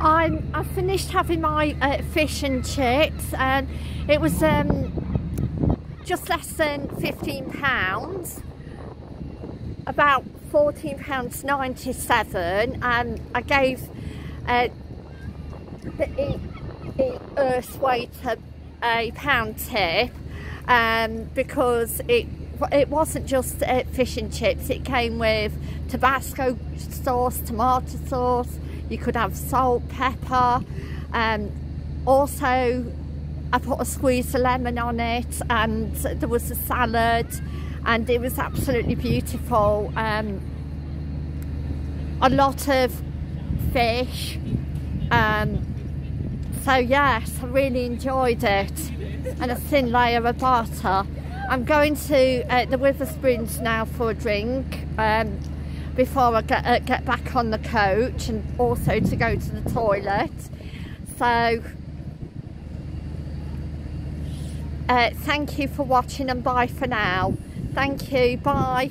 I finished having my fish and chips, and it was just less than £15, about £14.97, and I gave the earth waiter a pound tip, because it wasn't just fish and chips. It came with Tabasco sauce, tomato sauce. You could have salt, pepper. Also, I put a squeeze of lemon on it, and there was a salad, and it was absolutely beautiful. A lot of fish. So yes, I really enjoyed it, and a thin layer of butter. I'm going to the Wiversprings now for a drink before I get back on the coach, and also to go to the toilet. So thank you for watching, and bye for now. Thank you, bye.